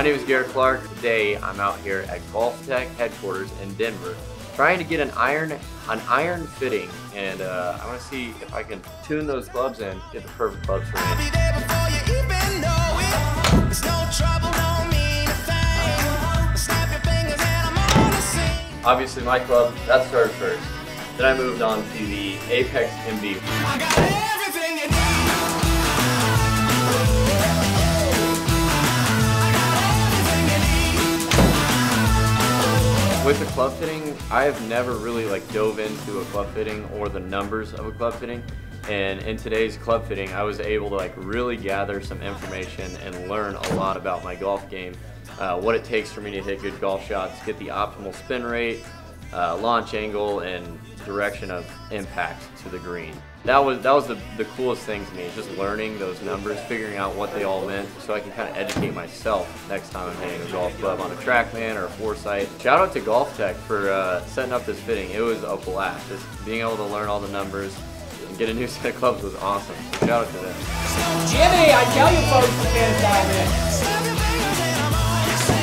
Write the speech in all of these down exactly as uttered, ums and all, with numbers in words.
My name is Garrett Clark. Today I'm out here at Golf Tech headquarters in Denver trying to get an iron an iron fitting, and uh, I want to see if I can tune those gloves in, get the perfect gloves for me. Obviously my club, that started first. Then I moved on to the Apex M V. With the club fitting, I have never really like dove into a club fitting or the numbers of a club fitting, and in today's club fitting I was able to like really gather some information and learn a lot about my golf game, uh, what it takes for me to hit good golf shots, get the optimal spin rate, uh, launch angle, and direction of impact to the green. That was that was the, the coolest thing to me, just learning those numbers, figuring out what they all meant so I can kind of educate myself next time I'm hitting a golf club on a TrackMan or a Foresight. Shout out to Golf Tech for uh, setting up this fitting. It was a blast. Just being able to learn all the numbers and get a new set of clubs was awesome. So shout out to them. Jimmy, I tell you folks, the fans dive in.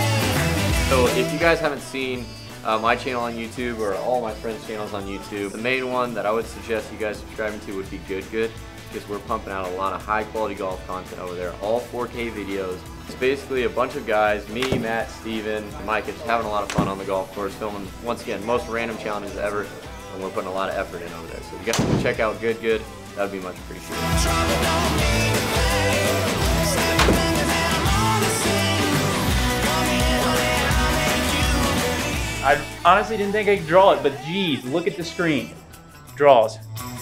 So if you guys haven't seen Uh, my channel on YouTube or all my friends' channels on YouTube, the main one that I would suggest you guys subscribing to would be Good Good, because we're pumping out a lot of high quality golf content over there, all four K videos. It's basically a bunch of guys, me, Matt, Stephen, Micah, just having a lot of fun on the golf course, filming, once again, most random challenges ever, and we're putting a lot of effort in over there. So if you guys can check out Good Good, that would be much appreciated. I honestly didn't think I could draw it, but geez, look at the screen. Draws.